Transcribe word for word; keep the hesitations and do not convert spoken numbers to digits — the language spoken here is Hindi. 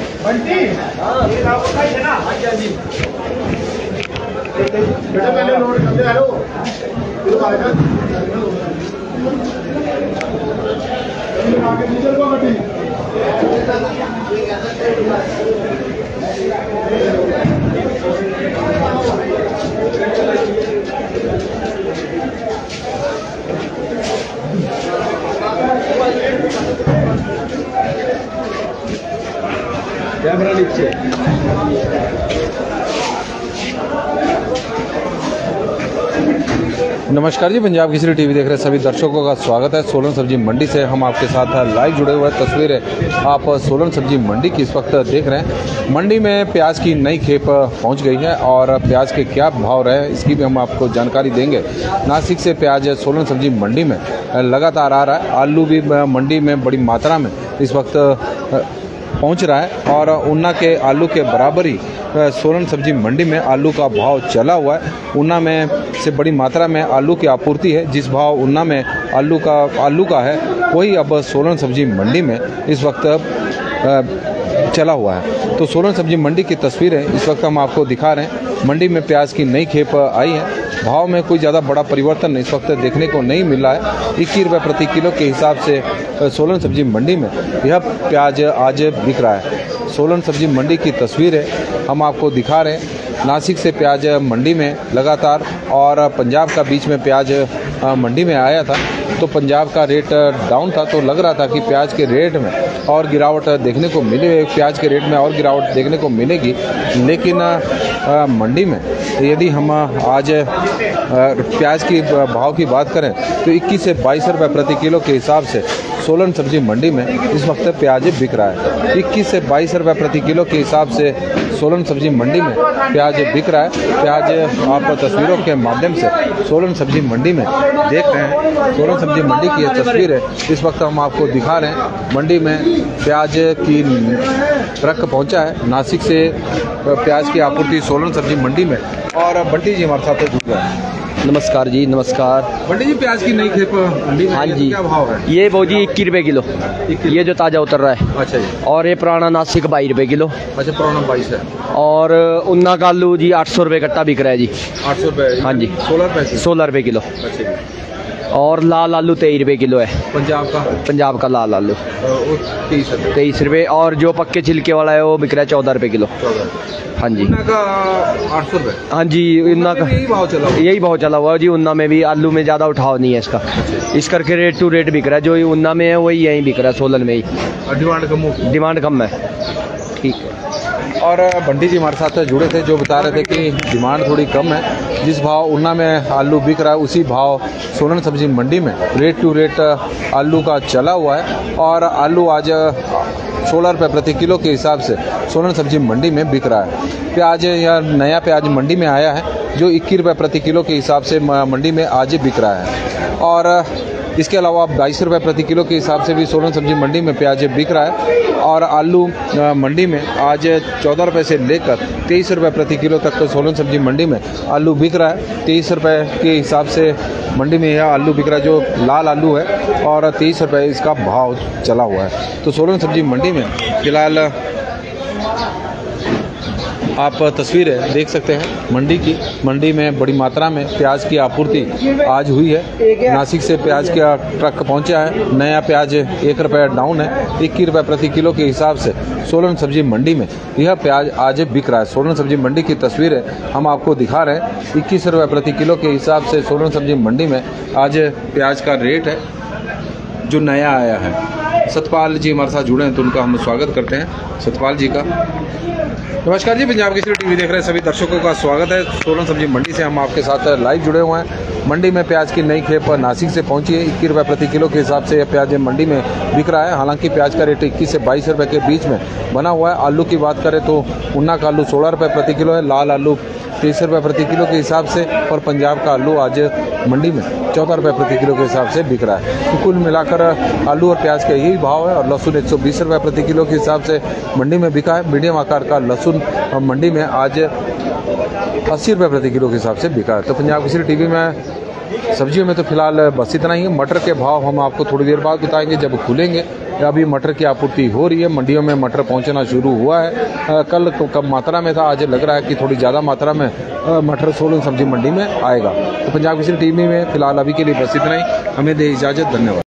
बंटी ये राव का है ना। हां जी बेटा पहले नोट कर ले। हेलो ये बात है आगे डीजल को बंटी कैमरा नीचे नमस्कार जी। पंजाब केसरी टीवी देख रहे सभी दर्शकों का स्वागत है। सोलन सब्जी मंडी से हम आपके साथ लाइव जुड़े हुए तस्वीर है। आप सोलन सब्जी मंडी की इस वक्त देख रहे हैं। मंडी में प्याज की नई खेप पहुंच गई है और प्याज के क्या भाव रहे इसकी भी हम आपको जानकारी देंगे। नासिक से प्याज सोलन सब्जी मंडी में लगातार आ रहा है। आलू भी मंडी में बड़ी मात्रा में इस वक्त पहुंच रहा है और ऊना के आलू के बराबर ही सोलन सब्जी मंडी में आलू का भाव चला हुआ है। ऊना में से बड़ी मात्रा में आलू की आपूर्ति है। जिस भाव ऊना में आलू का आलू का है वही अब सोलन सब्जी मंडी में इस वक्त चला हुआ है। तो सोलन सब्जी मंडी की तस्वीरें इस वक्त हम आपको दिखा रहे हैं। मंडी में प्याज की नई खेप आई है। भाव में कोई ज़्यादा बड़ा परिवर्तन इस वक्त देखने को नहीं मिल रहा है। इक्कीस रुपये प्रति किलो के हिसाब से सोलन सब्जी मंडी में यह प्याज आज बिक रहा है। सोलन सब्जी मंडी की तस्वीर है हम आपको दिखा रहे हैं। नासिक से प्याज मंडी में लगातार और पंजाब का बीच में प्याज मंडी में आया था तो पंजाब का रेट डाउन था तो लग रहा था कि प्याज के रेट में और गिरावट देखने को मिले प्याज के रेट में और गिरावट देखने को मिलेगी। लेकिन आ, मंडी में यदि हम आज आ, प्याज की भाव की बात करें तो इक्कीस से बाईस रुपये प्रति किलो के हिसाब से सोलन सब्जी मंडी में इस वक्त प्याज बिक रहा है। इक्कीस से बाईस रुपये प्रति किलो के हिसाब से सोलन सब्जी मंडी में प्याज बिक रहा है। प्याज आप तस्वीरों के माध्यम से सोलन सब्जी मंडी में देख रहे हैं। सोलन सब्जी मंडी की यह तस्वीर है इस वक्त हम आपको दिखा रहे हैं। मंडी में प्याज की ट्रक पहुंचा है। नासिक से प्याज की आपूर्ति सोलन सब्जी मंडी में और बंटी जी हमारे साथ जुड़ गए हैं। नमस्कार जी। नमस्कार बंटी जी प्याज की नई खेप मंडी में हाँ जी क्या भाव है? ये भाव जी इक्कीस रुपये किलो ये जो ताज़ा उतर रहा है। अच्छा जी। और ये पुराना नासिक बाईस रुपये किलो। अच्छा पुराना बाईस है। और ऊना का आलू जी आठ सौ रुपये कट्टा बिक रहा है जी। आठ सौ रुपये हाँ जी। सोलह रुपये सोलह रुपये किलो। अच्छा। और लाल आलू तेईस रुपये किलो है। पंजाब का पंजाब का लाल आलू तेईस तेईस रुपये। और जो पक्के छिलके वाला है वो बिक रहा है चौदह रुपये किलो। हाँ जी। आठ सौ रुपये हाँ जी। ऊना का यही भाव चला यही भाव चला हुआ है जी। ऊना में भी आलू में ज़्यादा उठाव नहीं है इसका। इस करके रेट टू रेट बिक रहा है। जो ऊना में है वही यहीं बिक रहा है सोलन में ही। डिमांड कम डिमांड कम है। ठीक है। और बंटी जी हमारे साथ जुड़े थे जो बता रहे थे कि डिमांड थोड़ी कम है। जिस भाव ऊना में आलू बिक रहा है उसी भाव सोलन सब्जी मंडी में रेट टू रेट आलू का चला हुआ है। और आलू आज सोलह रुपये प्रति किलो के हिसाब से सोलन सब्जी मंडी में बिक रहा है। प्याज या नया प्याज मंडी में आया है जो इक्कीस रुपये प्रति किलो के हिसाब से मंडी में आज बिक रहा है। और इसके अलावा आप बाईस रुपये प्रति किलो के हिसाब से भी सोलन सब्जी मंडी में प्याज बिक रहा है। और आलू मंडी में आज चौदह रुपये से लेकर तेईस रुपये प्रति किलो तक तो सोलन सब्जी मंडी में आलू बिक रहा है। तेईस रुपये के हिसाब से मंडी में यह आलू बिक रहा है जो लाल आलू है। और तेईस रुपये इसका भाव चला हुआ है। तो सोलन सब्जी मंडी में फिलहाल आप तस्वीरें देख सकते हैं। मंडी की मंडी में बड़ी मात्रा में प्याज की आपूर्ति आज हुई है। नासिक से प्याज का ट्रक पहुंचा है। नया प्याज एक रुपये डाउन है। इक्कीस रुपये प्रति किलो के हिसाब से सोलन सब्जी मंडी में यह प्याज आज बिक रहा है। सोलन सब्जी मंडी की तस्वीर है हम आपको दिखा रहे हैं। इक्कीस रुपये प्रति किलो के हिसाब से सोलन सब्जी मंडी में आज प्याज का रेट है जो नया आया है। सतपाल जी हमारे साथ जुड़े हैं तो उनका हम स्वागत करते हैं। सतपाल जी का नमस्कार जी। पंजाब केसरी टीवी देख रहे सभी दर्शकों का स्वागत है। सोलन सब्जी मंडी से हम आपके साथ लाइव जुड़े हुए हैं। मंडी में प्याज की नई खेप नासिक से पहुंची है। इक्कीस रुपये प्रति किलो के हिसाब से यह प्याज मंडी में बिक रहा है। हालांकि प्याज का रेट इक्कीस से बाईस रुपये के बीच में बना हुआ है। आलू की बात करें तो ऊना का आलू सोलह रुपये प्रति किलो है। लाल आलू तीस रुपये प्रति किलो के हिसाब से और पंजाब का आलू आज मंडी में चौदह रुपये प्रति किलो के हिसाब से बिक रहा है। तो कुल मिलाकर आलू और प्याज का यही भाव है। और लहसुन एक सौ बीस रुपये प्रति किलो के हिसाब से मंडी में बिका है। मीडियम आकार का लहसुन मंडी में आज अस्सी रुपये प्रति किलो के हिसाब से बिका है। तो पंजाब केसरी टीवी में सब्जियों में तो फिलहाल बस इतना ही है। मटर के भाव हम आपको थोड़ी देर बाद बताएंगे जब खुलेंगे। अभी मटर की आपूर्ति हो रही है, मंडियों में मटर पहुंचना शुरू हुआ है। आ, कल तो कम मात्रा में था, आज लग रहा है कि थोड़ी ज़्यादा मात्रा में आ, मटर सोलन सब्जी मंडी में आएगा। तो पंजाब केसरी टीवी में फिलहाल अभी के लिए बस इतना ही, हमें दे इजाज़त, धन्यवाद।